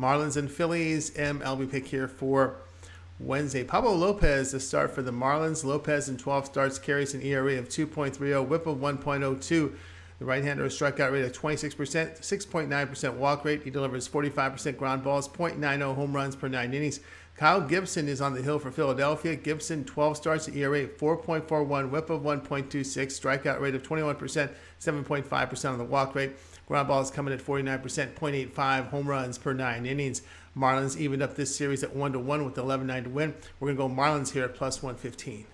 Marlins and Phillies MLB pick here for Wednesday. Pablo Lopez to start for the Marlins. Lopez in 12 starts carries an ERA of 2.30, WHIP of 1.02. The right-hander has strikeout rate of 26%, 6.9% walk rate. He delivers 45% ground balls, 0.90 home runs per 9 innings. Kyle Gibson is on the hill for Philadelphia. Gibson, 12 starts, ERA 4.41, WHIP of 1.26, strikeout rate of 21%, 7.5% on the walk rate. Ground balls coming at 49%, 0.85 home runs per 9 innings. Marlins evened up this series at 1-1 with 11-9 to win. We're going to go Marlins here at +115.